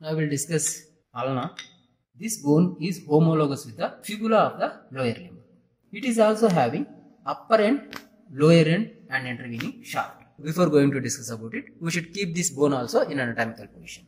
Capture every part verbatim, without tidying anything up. Now we will discuss ulna. This bone is homologous with the fibula of the lower limb. It is also having upper end, lower end and intervening shaft. Before going to discuss about it, we should keep this bone also in anatomical position.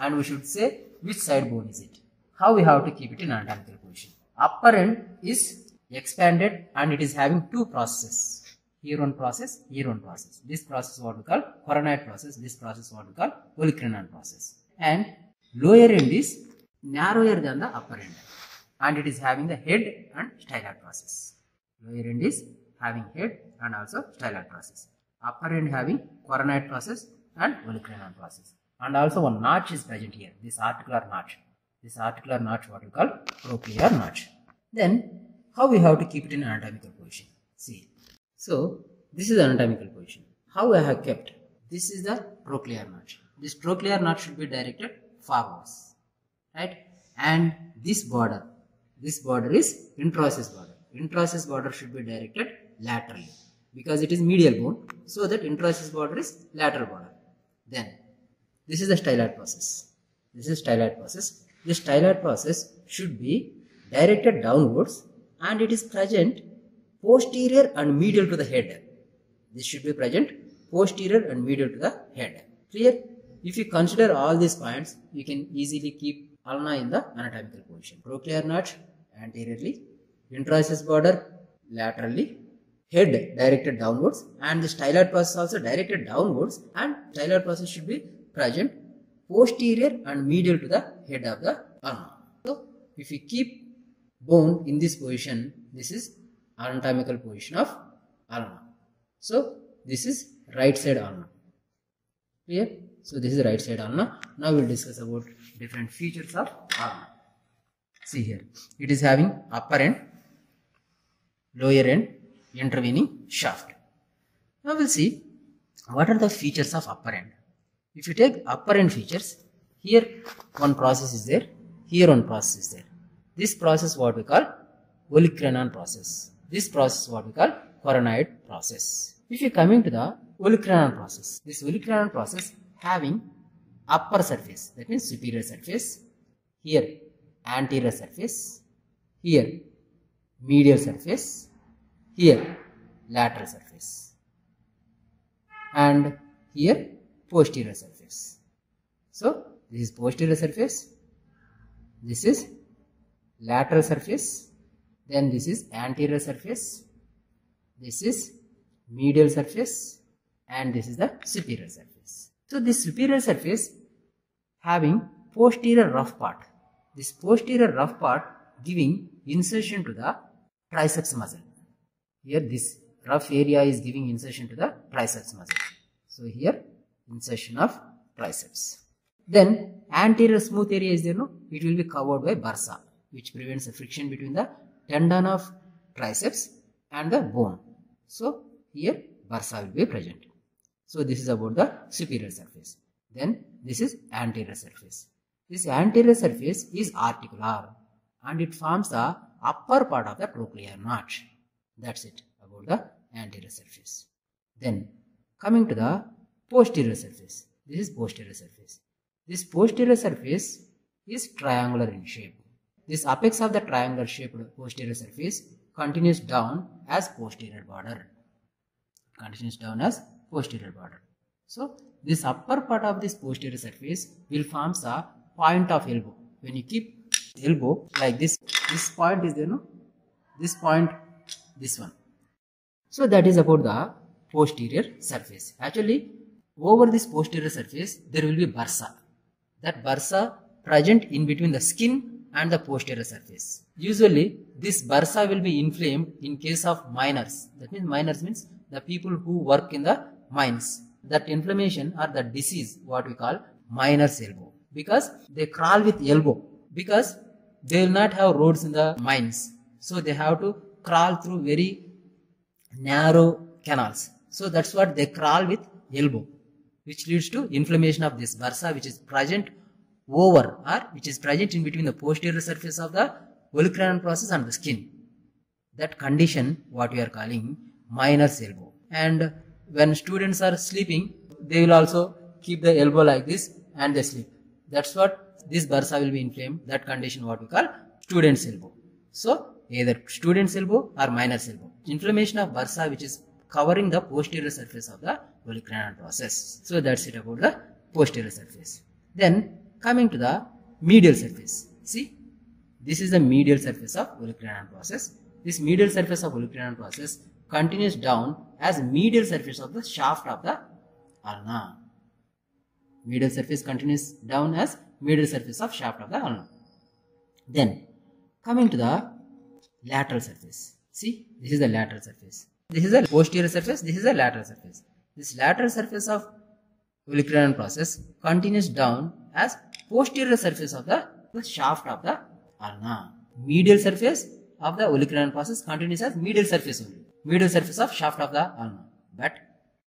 And we should say which side bone is it. How we have to keep it in anatomical position. Upper end is expanded and it is having two processes. Here one process, here one process. This process what we call coronoid process, this process what we call olecranon process. And lower end is narrower than the upper end. And it is having the head and styloid process. Lower end is having head and also styloid process. Upper end having coronoid process and olecranon process. And also one notch is present here, this articular notch. This articular notch what we call trochlear notch. Then how we have to keep it in anatomical position? See. So, this is the anatomical position. How I have kept? This is the trochlear notch. This trochlear notch should be directed forwards, right? And this border, this border is interosseous border. Interosseous border should be directed laterally because it is medial bone. So, that interosseous border is lateral border. Then, this is the styloid process. This is styloid process. This styloid process should be directed downwards and it is present posterior and medial to the head. This should be present posterior and medial to the head. Clear? If you consider all these points, you can easily keep ulna in the anatomical position. Trochlear notch anteriorly, interosseous border laterally, head directed downwards, and the styloid process also directed downwards, and styloid process should be present posterior and medial to the head of the ulna. So, if you keep bone in this position, this is anatomical position of ulna. So, this is right side ulna. Clear? So, this is right side ulna. Now, we will discuss about different features of ulna. See here. It is having upper end, lower end, intervening shaft. Now, we will see what are the features of upper end. If you take upper end features, here one process is there, here one process is there. This process what we call olecranon process. This process what we call coronoid process. If you coming to the olecranon process, this olecranon process having upper surface, that means superior surface, here anterior surface, here medial surface, here lateral surface, and here posterior surface. So, this is posterior surface, this is lateral surface, then this is anterior surface, this is medial surface, and this is the superior surface. So, this superior surface having posterior rough part, this posterior rough part giving insertion to the triceps muscle. Here this rough area is giving insertion to the triceps muscle. So, here insertion of triceps. Then anterior smooth area is there, no? It will be covered by bursa, which prevents the friction between the tendon of triceps and the bone. So, here bursa will be present. So, this is about the superior surface. Then, this is anterior surface. This anterior surface is articular and it forms the upper part of the trochlear notch. That's it about the anterior surface. Then, coming to the posterior surface. This is posterior surface. This posterior surface is triangular in shape. This apex of the triangular shaped posterior surface continues down as posterior border. Continues down as posterior border. So, this upper part of this posterior surface will form a point of elbow. When you keep elbow like this, this point is there, no? This point, this one. So, that is about the posterior surface. Actually, over this posterior surface, there will be bursa. That bursa present in between the skin and the posterior surface. Usually, this bursa will be inflamed in case of miners. That means miners means the people who work in the mines. That inflammation or the disease, what we call miner's elbow. Because they crawl with elbow. Because they will not have roads in the mines. So, they have to crawl through very narrow canals. So, that's what they crawl with elbow. Which leads to inflammation of this bursa, which is present over or which is present in between the posterior surface of the olecranon process and the skin. That condition what we are calling miner's elbow. And when students are sleeping, they will also keep the elbow like this and they sleep. That's what this bursa will be inflamed. That condition what we call student's elbow. So either student's elbow or miner's elbow. Inflammation of bursa which is covering the posterior surface of the olecranon process. So that's it about the posterior surface. Then coming to the medial surface. See, this is the medial surface of olecranon process. This medial surface of olecranon process continues down as medial surface of the shaft of the ulna. Medial surface continues down as medial surface of shaft of the ulna. Then coming to the lateral surface. See, this is the lateral surface. This is a posterior surface, this is a lateral surface. This lateral surface of olecranon process continues down as posterior surface of the, the shaft of the ulna. Medial surface of the olecranon process continues as medial surface only. Medial surface of shaft of the ulna. But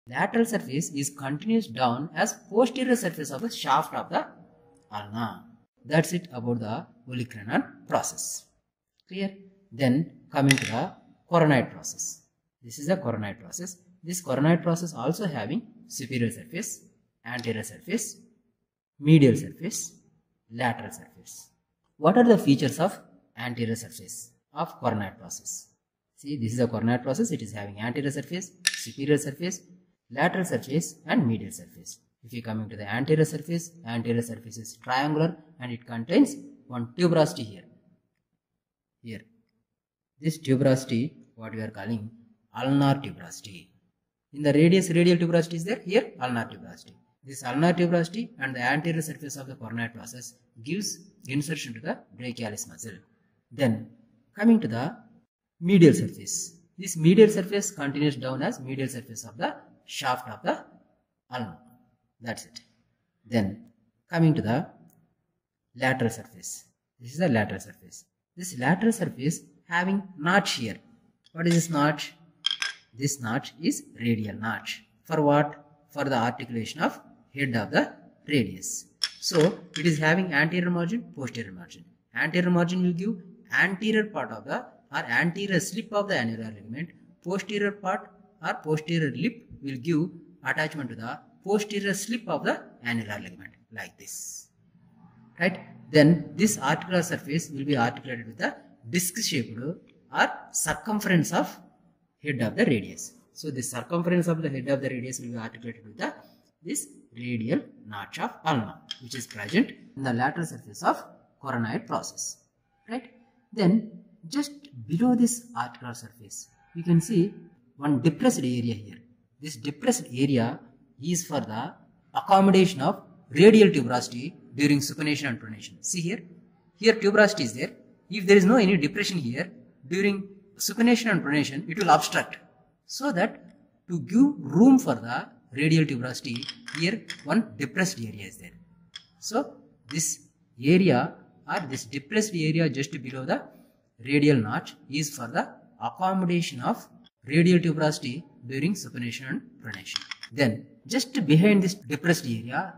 lateral surface is continues down as posterior surface of the shaft of the ulna. That's it about the olecranon process. Clear? Then coming to the coronoid process. This is the coronoid process. This coronoid process also having superior surface, anterior surface, medial surface, lateral surface. What are the features of anterior surface of coronoid process? See, this is a coronoid process. It is having anterior surface, superior surface, lateral surface and medial surface. If you coming to the anterior surface, anterior surface is triangular and it contains one tuberosity here. Here, this tuberosity, what we are calling ulnar tuberosity. In the radius, radial tuberosity is there. Here, ulnar tuberosity. This ulnar tuberosity and the anterior surface of the coronoid process gives insertion to the brachialis muscle. Then, coming to the medial surface. This medial surface continues down as medial surface of the shaft of the ulna. That's it. Then, coming to the lateral surface. This is the lateral surface. This lateral surface having notch here. What is this notch? This notch is radial notch. For what? For the articulation of head of the radius. So, it is having anterior margin, posterior margin. Anterior margin will give anterior part of the or anterior slip of the annular ligament. Posterior part or posterior lip will give attachment to the posterior slip of the annular ligament like this. Right? Then this articular surface will be articulated with the disc shaped or circumference of head of the radius. So the circumference of the head of the radius will be articulated with the this radial notch of ulna, which is present in the lateral surface of coronoid process. Right? Then just below this articular surface, you can see one depressed area here. This depressed area is for the accommodation of radial tuberosity during supination and pronation. See here, here tuberosity is there. If there is no any depression here, during supination and pronation, it will obstruct. So that to give room for the radial tuberosity, here one depressed area is there. So this area or this depressed area just below the radial notch is for the accommodation of radial tuberosity during supination and pronation. Then just behind this depressed area,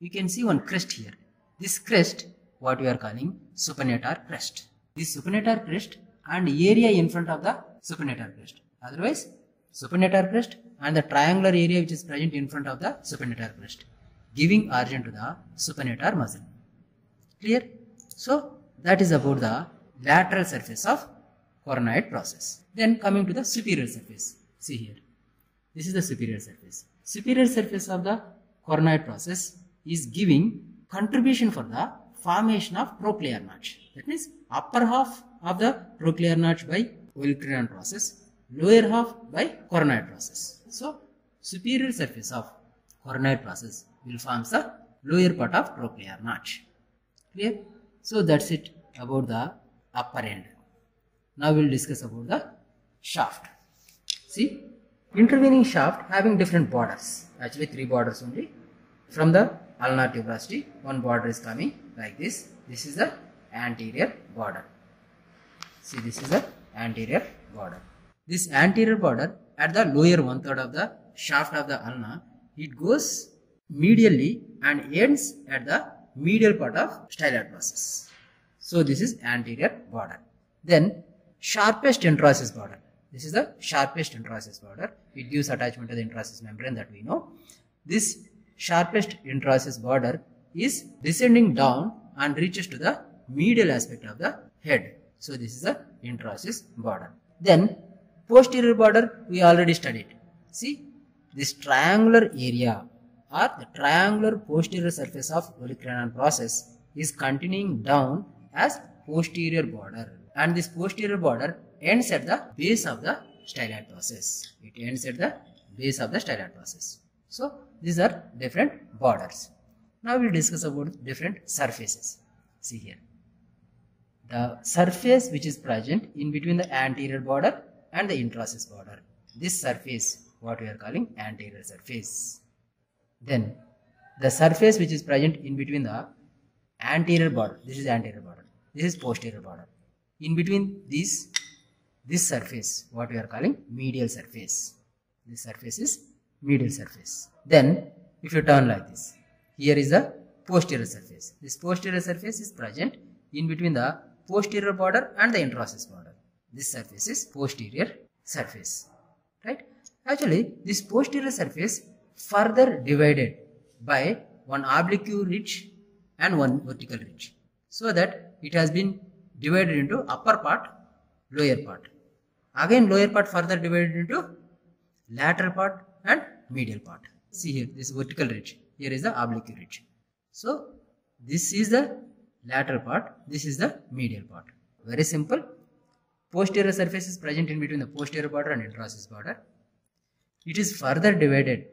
you can see one crest here. This crest, what we are calling supinator crest. This supinator crest and area in front of the supinator crest. Otherwise, supinator crest and the triangular area which is present in front of the supinator crest, giving origin to the supinator muscle. Clear? So, that is about the lateral surface of coronoid process. Then coming to the superior surface. See here. This is the superior surface. Superior surface of the coronoid process is giving contribution for the formation of trochlear notch. That means upper half of the trochlear notch by olecranon process, lower half by coronoid process. So superior surface of coronoid process will form the lower part of trochlear notch. Clear? So that's it about the upper end. Now we will discuss about the shaft. See, intervening shaft having different borders, actually three borders only. From the ulnar tuberosity, one border is coming like this. This is the anterior border. See, this is the anterior border. This anterior border at the lower one third of the shaft of the ulna, it goes medially and ends at the medial part of styloid process. So this is anterior border. Then sharpest interosseous border. This is the sharpest interosseous border. It gives attachment to the interosseous membrane that we know. This sharpest interosseous border is descending down and reaches to the medial aspect of the head. So this is the interosseous border. Then posterior border we already studied. See this triangular area or the triangular posterior surface of olecranon process is continuing down as posterior border, and this posterior border ends at the base of the styloid process. It ends at the base of the styloid process. So these are different borders. Now we will discuss about different surfaces. See here, the surface which is present in between the anterior border and the interosseous border. This surface, what we are calling anterior surface. Then the surface which is present in between the anterior border. This is anterior border. This is posterior border. In between these, this surface, what we are calling medial surface. This surface is medial surface. Then if you turn like this, here is the posterior surface. This posterior surface is present in between the posterior border and the interosseous border. This surface is posterior surface, right? Actually, this posterior surface further divided by one oblique ridge and one vertical ridge, so that it has been divided into upper part, lower part. Again, lower part further divided into lateral part and medial part. See here, this vertical ridge. Here is the oblique ridge. So this is the lateral part, this is the medial part. Very simple. Posterior surface is present in between the posterior border and interosseous border. It is further divided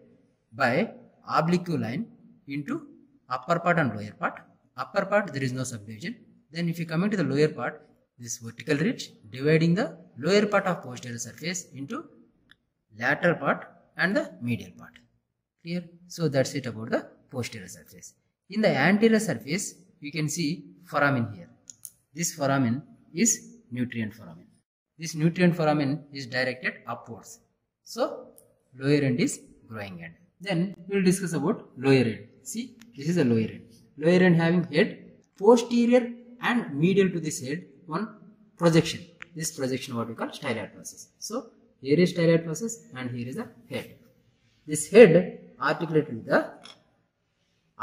by oblique line into upper part and lower part. Upper part, there is no subdivision. Then if you come into the lower part, this vertical ridge dividing the lower part of posterior surface into lateral part and the medial part. Clear? So that's it about the posterior surface. In the anterior surface, you can see foramen here. This foramen is nutrient foramen. This nutrient foramen is directed upwards. So lower end is growing end. Then we will discuss about lower end. See, this is the lower end. Lower end having head, posterior and medial to this head, one projection. This projection what we call styloid process. So here is styloid process and here is the head. This head articulated with the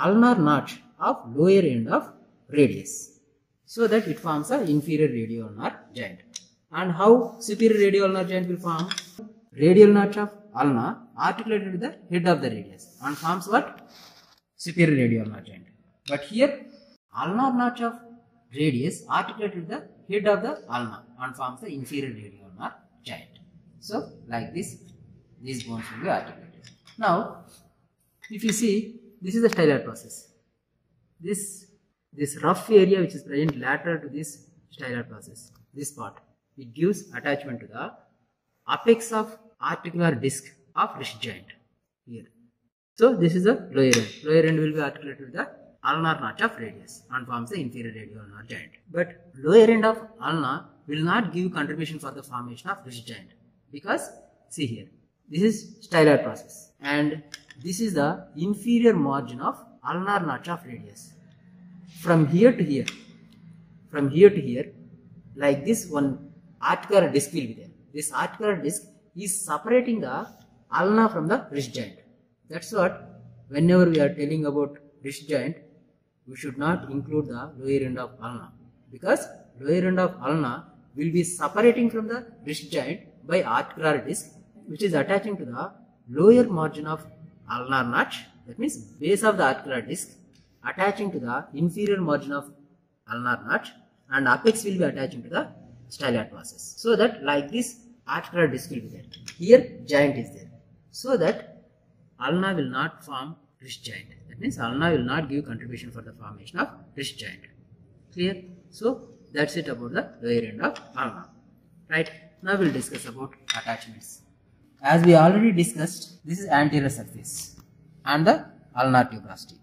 ulnar notch of lower end of radius, so that it forms a inferior radial ulnar joint. And how superior radial ulnar joint will form? Radial notch of ulna articulated with the head of the radius and forms what? Superior radial ulnar joint. But here ulnar notch of radius articulated with the head of the ulna and forms the inferior radial ulnar joint. So like this, these bones will be articulated. Now if you see, this is the styloid process. This, this rough area which is present lateral to this styloid process, this part, it gives attachment to the apex of articular disc of wrist joint here. So this is the lower end. Lower end will be articulated with the ulnar notch of radius and forms the inferior radial ulnar joint. But lower end of ulna will not give contribution for the formation of wrist joint, because see here, this is styloid process and this is the inferior margin of ulnar notch of radius. From here to here, from here to here, like this one articular disc will be there. This articular disc is separating the ulna from the wrist joint. That's what, whenever we are telling about wrist joint, we should not include the lower end of ulna, because lower end of ulna will be separating from the wrist joint by articular disc, which is attaching to the lower margin of ulnar notch, that means base of the articular disc attaching to the inferior margin of ulnar notch, and apex will be attaching to the styloid process. So that like this articular disc will be there. Here joint is there. So that ulna will not form wrist joint. That means ulna will not give contribution for the formation of wrist joint. Clear? So that's it about the lower end of ulna. Right. Now we will discuss about attachments. As we already discussed, this is anterior surface and the ulnar tuberosity.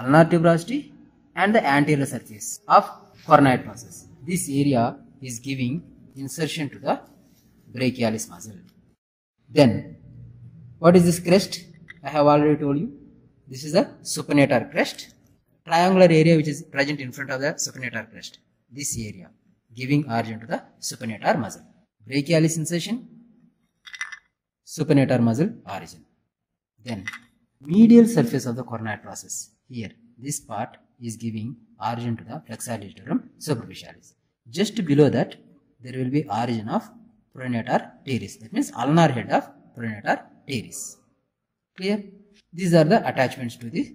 Ulnar tuberosity and the anterior surface of coronoid process. This area is giving insertion to the brachialis muscle. Then, what is this crest? I have already told you. This is the supinator crest. Triangular area which is present in front of the supinator crest. This area giving origin to the supinator muscle. Brachialis insertion, supinator muscle origin. Then medial surface of the coronoid process, here this part is giving origin to the flexor digitorum superficialis. Just below that, there will be origin of pronator teres. That means ulnar head of pronator teres. Clear? These are the attachments to the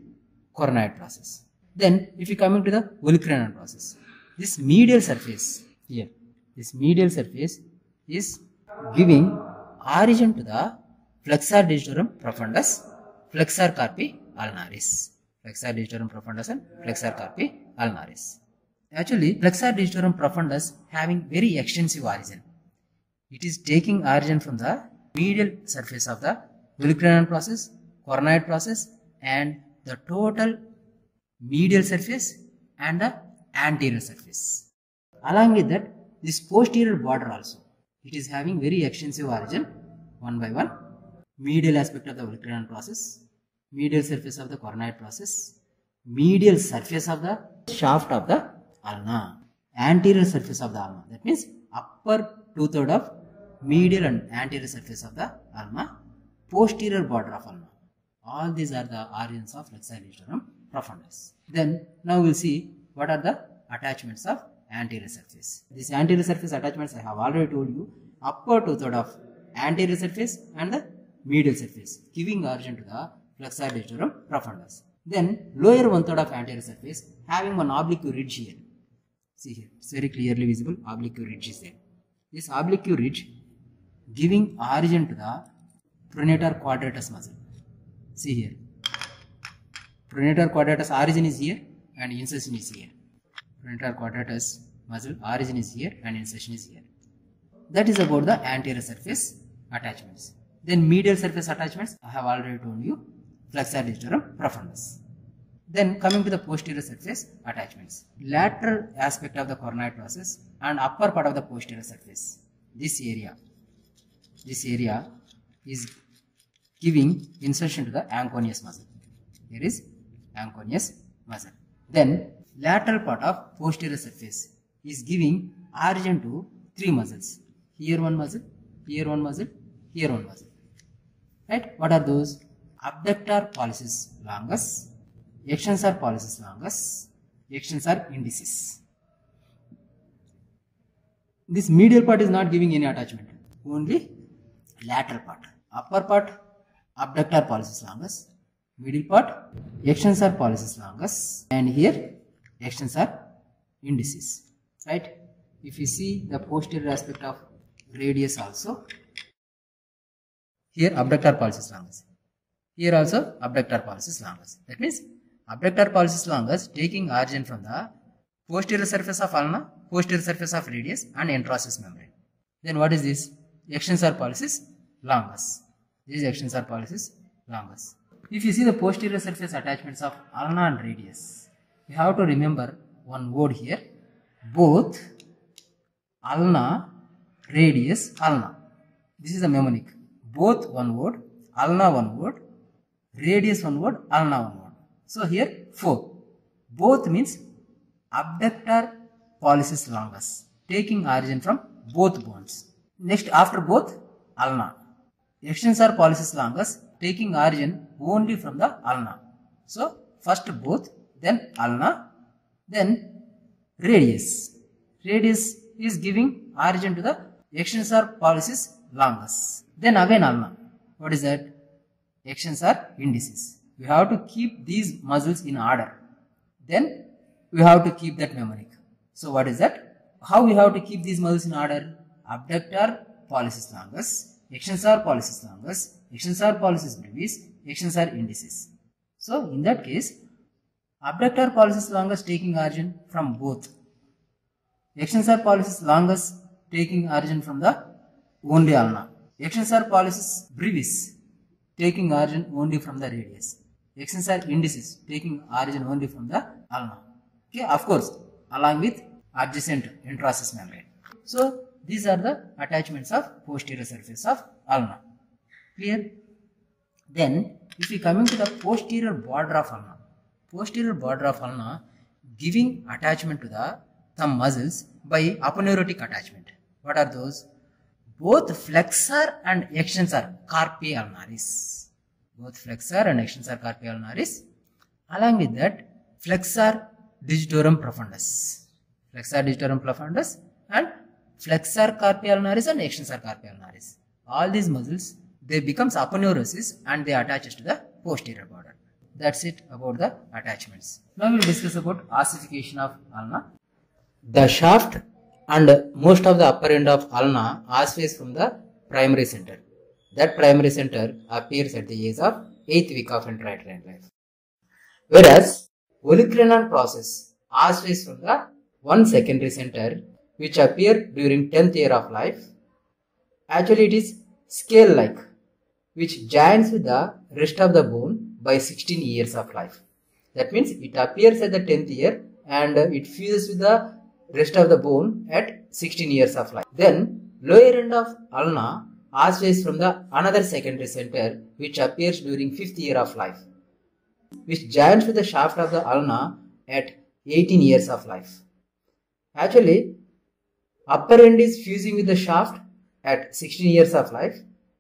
coronoid process. Then, if you come to the olecranon process, this medial surface here, this medial surface is giving origin to the flexor digitorum profundus, flexor carpi ulnaris. Flexor digitorum profundus and flexor carpi ulnaris. Actually, flexor digitorum profundus having very extensive origin. It is taking origin from the medial surface of the olecranon process, coronoid process, and the total medial surface and the anterior surface. Along with that, this posterior border also, it is having very extensive origin, one by one. Medial aspect of the olecranon process, medial surface of the coronoid process, medial surface of the shaft of the ulna, anterior surface of the ulna. That means upper two-third of medial and anterior surface of the ulna, posterior border of ulna. All these are the origins of flexor digitorum profundus. Then now we will see what are the attachments of anterior surface. This anterior surface attachments I have already told you, upper two-third of anterior surface and the medial surface, giving origin to the flexor digitorum profundus. Then lower one-third of anterior surface having one oblique ridge here. See here, it's very clearly visible, oblique ridge is there. This oblique ridge giving origin to the pronator quadratus muscle. See here, pronator quadratus origin is here and insertion is here. Pronator quadratus muscle origin is here and insertion is here. That is about the anterior surface attachments. Then medial surface attachments, I have already told you, flexor digitorum profundus. Then coming to the posterior surface attachments, lateral aspect of the coronoid process and upper part of the posterior surface. This area, this area is giving insertion to the anconeus muscle. Here is anconeus muscle. Then lateral part of posterior surface is giving origin to three muscles. Here one muscle, here one muscle, here one muscle. Right? What are those? Abductor pollicis longus, extensor pollicis longus, extensor indicis. This medial part is not giving any attachment, only lateral part. Upper part, abductor pollicis longus, middle part, extensor pollicis longus, and here extensor indicis. Right? If you see the posterior aspect of radius also, here abductor pollicis longus. Here also abductor pollicis longus. That means abductor pollicis longus taking origin from the posterior surface of ulna, posterior surface of radius, and interosseous membrane. Then what is this? Extensor pollicis longus. This is extensor pollicis longus. If you see the posterior surface attachments of ulna and radius, you have to remember one word here. Both ulna, radius, ulna. This is a mnemonic. Both one word, ulna one word, radius one word, ulna one word. So here four. Both means abductor pollicis longus, taking origin from both bones. Next, after both, ulna. Extensor pollicis longus taking origin only from the ulna. So first both, then ulna, then radius. Radius is giving origin to the extensor pollicis longus. Then again ulna. What is that? Extensor indicis. We have to keep these muscles in order. Then we have to keep that mnemonic. So what is that? How we have to keep these muscles in order? Abductor pollicis longus, extensor pollicis longus, extensor pollicis brevis, extensor indicis. So in that case, abductor pollicis longus taking origin from both. Extensor pollicis longus taking origin from the only ulna. Extensor pollicis brevis taking origin only from the radius. Extensor indicis taking origin only from the ulna. Okay, of course, along with adjacent interosseous membrane. So these are the attachments of posterior surface of ulna. Clear? Then, if we coming to the posterior border of ulna, posterior border of ulna giving attachment to the thumb muscles by aponeurotic attachment. What are those? Both flexor and extensor carpi ulnaris. Both flexor and extensor carpi ulnaris. Along with that, flexor digitorum profundus. Flexor digitorum profundus and flexor carpi ulnaris and extensor carpi ulnaris. All these muscles, they become aponeuroses and they attach to the posterior border. That's it about the attachments. Now we will discuss about ossification of ulna. The shaft and most of the upper end of ulna ossifies from the primary center. That primary center appears at the age of eighth week of intrauterine life. Whereas olecranon process ossifies from the one secondary center which appear during tenth year of life. Actually it is scale like which joins with the rest of the bone by sixteen years of life. That means it appears at the tenth year and it fuses with the rest of the bone at sixteen years of life. Then lower end of ulna ossifies from the another secondary center which appears during fifth year of life, which joins with the shaft of the ulna at eighteen years of life. Actually upper end is fusing with the shaft at sixteen years of life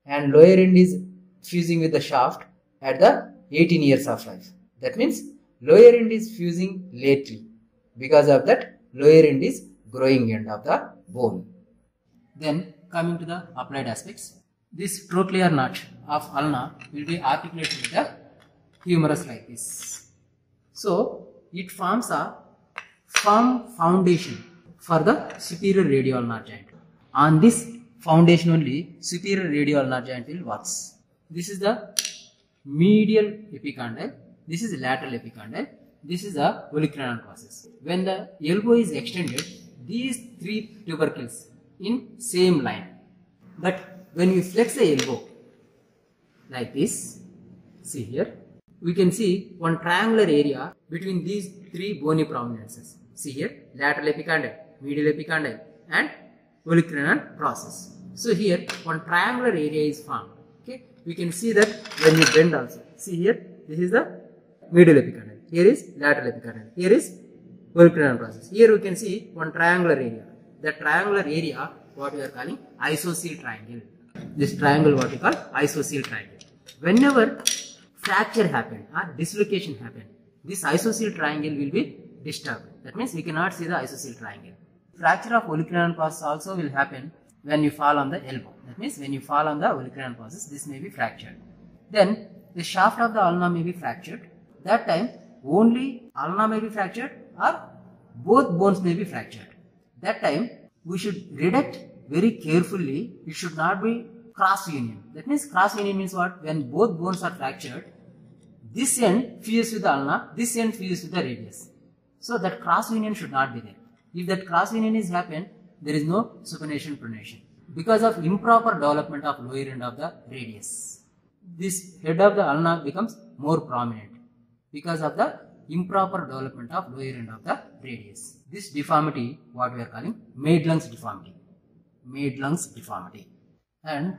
and lower end is fusing with the shaft at the eighteen years of life. That means lower end is fusing lately. Because of that, lower end is growing end of the bone. Then coming to the applied aspects, this trochlear notch of ulna will be articulated with the humerus like this. So it forms a firm foundation for the superior radial ulnar joint. On this foundation only, superior radial ulnar joint will works. This is the medial epicondyle. This is lateral epicondyle. This is the olecranon process. When the elbow is extended, these three tubercles in same line. But when we flex the elbow like this, see here, we can see one triangular area between these three bony prominences. See here, lateral epicondyle, medial epicondyle and olecranon process. So here one triangular area is formed. Okay, we can see that when we bend also. See here, this is the medial epicondyle. Here is lateral epicondyle. Here is olecranon process. Here we can see one triangular area. That triangular area what we are calling isocele triangle. This triangle what we call isocele triangle. Whenever fracture happened or dislocation happened, this isocele triangle will be disturbed. That means we cannot see the isocele triangle. Fracture of olecranon process also will happen when you fall on the elbow. That means when you fall on the olecranon process, this may be fractured. Then the shaft of the ulna may be fractured. That time only ulna may be fractured or both bones may be fractured. That time we should redact very carefully. It should not be cross union. That means cross union means what? When both bones are fractured, this end fuses with the ulna, this end fuses with the radius. So that cross union should not be there. If that cross union is happened, there is no supination pronation because of improper development of lower end of the radius. This head of the ulna becomes more prominent because of the improper development of lower end of the radius. This deformity, what we are calling Madelung's deformity. Madelung's deformity. And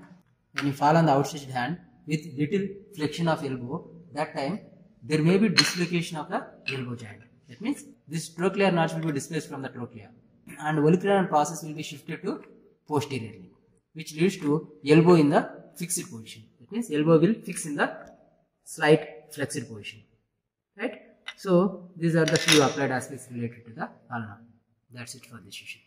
when you fall on the outstretched hand with little flexion of elbow, that time there may be dislocation of the elbow joint. That means this trochlear notch will be displaced from the trochlea and olecranon process will be shifted to posteriorly, which leads to elbow in the fixed position. That means elbow will fix in the slight flexed position. Right. So these are the few applied aspects related to the ulna. That's it for this session.